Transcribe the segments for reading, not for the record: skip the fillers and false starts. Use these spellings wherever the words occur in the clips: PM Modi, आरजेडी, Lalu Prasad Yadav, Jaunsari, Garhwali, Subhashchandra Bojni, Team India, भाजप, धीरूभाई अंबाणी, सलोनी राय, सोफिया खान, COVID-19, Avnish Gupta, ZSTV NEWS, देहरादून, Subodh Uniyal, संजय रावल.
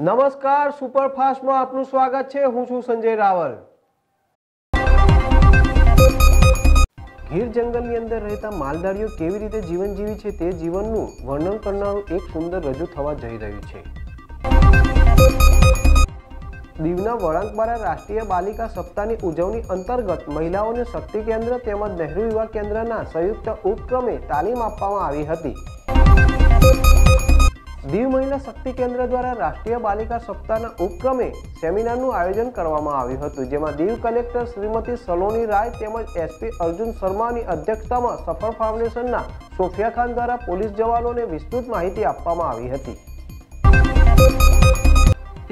नमस्कार सुपरफास्ट में आपनु स्वागत छे। हूँ छू संजय रावल। गीर जंगल नी अंदर रहता मालधारीओ केवी रीते जीवन जीवी छे ते जीवननु वर्णन करनारू एक सुंदर रजू थवा जई रह्यु छे। दीवना वळांकबारा राष्ट्रीय बालिका सप्ताहनी उजवणी अंतर्गत महिलाओने शक्ति केन्द्र तेमज नेहरू युवा केन्द्रना संयुक्त उपक्रमे तालीम आपवामां आवी हती। दीव महिला शक्ति केन्द्र द्वारा राष्ट्रीय बालिका सप्ताहना उपक्रमे सेमिनारनुं आयोजन करवामां आव्युं हतुं, जेमां दीव कलेक्टर श्रीमती सलोनी राय तेमज एसपी अर्जुन शर्मानी अध्यक्षतामां सफर फाउंडेशनना सोफिया खान द्वारा पोलीस जवानोने विस्तृत माहिती आपवामां आवी हती।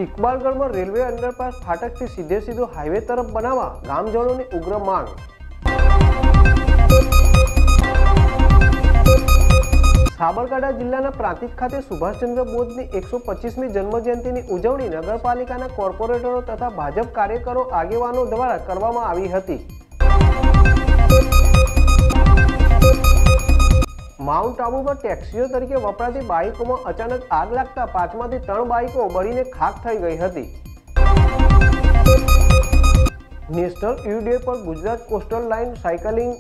इकबालगढ़ में रेलवे अंडरपास फाटकथी सीधे सीधो हाईवे तरफ बनावा ग्रामजनोनी उग्र मांग। साबरकांठा जिल्लाना प्रांतिक खाते सुभाषचंद्र बोजनी 125मी जन्मजयंतीनी उजवणी नगरपालिकाना कोर्पोरेटरो तथा भाजप कार्यकरो आगेवानो द्वारा करवामां आवी हती। माउंट आबुमां टेक्सीओ तरीके वपराती बाइकोमां अचानक आग लागता 5 मांथी 3 बाइको बळीने खाक थई गई हती। नेशनल यू डे पर Gujarat coastal line cycling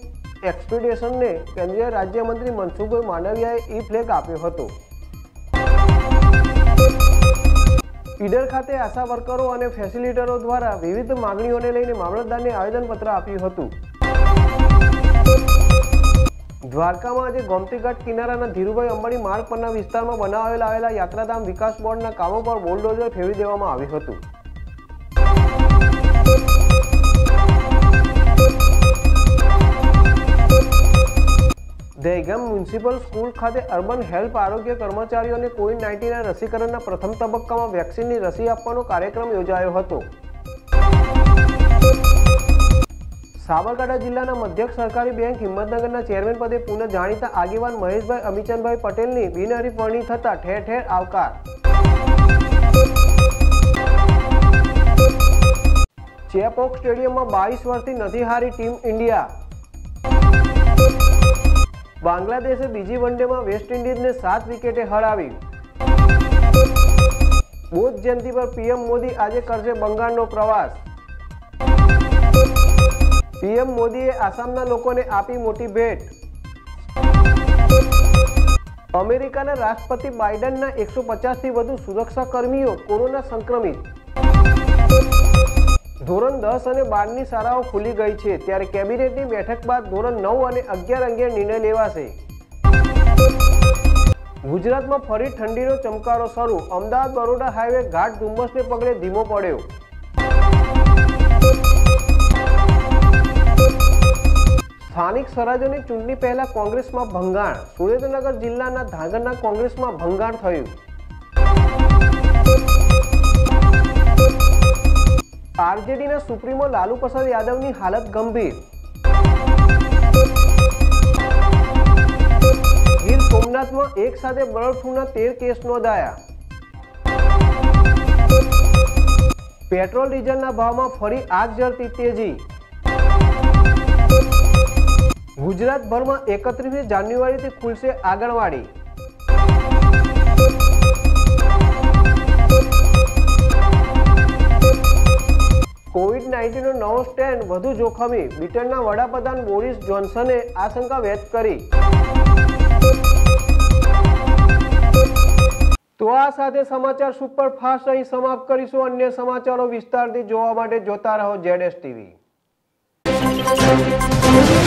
expedition ने केंद्रीय राज्य मंत्री मनसुखभाई मांडलियाए ई फ्लेग आप्यो हतो। ईडर खाते आशा वर्करो अने फेसिलिटरो द्वारा विविध मागणीओने लईने मामलतदारने आवेदनपत्र आप्युं हतुं। द्वारकामां आज गोमतीघाट किनाराना धीरूभाई अंबाणी मार्ग पરના વિસ્તારમાં બનાવેલા આવેલા યાત્રાધામ વિકાસ બોર્ડના કામો પર બોલડોઝર ફેરવી દેવામાં આવ્યું હતું। दहेगाम म्युनिसिपल स्कूल खाते अर्बन हेल्थ आरोग्य कर्मचारीओने कोविड-19 रसीकरणना प्रथम तबक्कामां वेक्सिननी रसी आपवानो कार्यक्रम योजायो हतो। साबरकांठा जिल्लाना मध्यक सहकारी बैंक हिम्मतनगरना चेरमेन पदे पुनः जाणीता आगेवान महेशभाई अमीचंद भाई पटेलनी बिनहरीफ वरणी थता ठेर ठेर आवकार। चेपौक स्टेडियम में 22 वर्षथी नथी हारी टीम इंडिया। बांग्लादेशे बीजी वनडे में वेस्ट इंडीज ने 7 विकेटे हरावी। बोध जयंती पर पीएम मोदी आजे करशे बंगाळनो प्रवास। पीएम मोदीए आसामना लोकोने आपी मोटी भेट। अमेरिकाना राष्ट्रपति बाइडनना 150 थी वधु सुरक्षाकर्मीओ कोरोना संक्रमित। ધોરણ 10 અને 12 ની શાળાઓ ખુલી ગઈ છે, ત્યારે કેબિનેટની બેઠક બાદ ધોરણ 9 અને 11 અંગે નિર્ણય લેવાશે। ગુજરાતમાં ફરી ઠંડીનો ચમકારો શરૂ, અમદાવાદ બરોડા હાઈવે ગાઢ ધુમ્મસને પગલે ધીમો પડ્યો। સ્થાનિક સ્વરાજ્યોની ચૂંટણી પહેલા કોંગ્રેસમાં ભંગાણ, સુરેન્દ્રનગર જિલ્લાના ધાંગરના કોંગ્રેસમાં ભંગાણ થયું। आरजेडी ना सुप्रीमो लालू प्रसाद यादव नी हालत गंभीर। गीर सोमनाथ में एक साथ बर्ड फ्लूना 13 केस नोंधाया। पेट्रोल डीजल ना भाव में फरी आग जड़ती तेजी। गुजरात भर में 31 जान्युआरी थी खुलशे आंगणवाड़ी। कोविड-19 नवो स्ट्रेन વધુ જોખમી, બ્રિટનના વડાપ્રધાન બોરિસ જોન્સને આશંકા વ્યક્ત કરી। તો આ સાથે સમાચાર સુપર ફાસ્ટ અહીં સમાપ્ત કરીશું। અન્ય સમાચારો વિસ્તારથી જોવા માટે જોતા રહો ZSTV।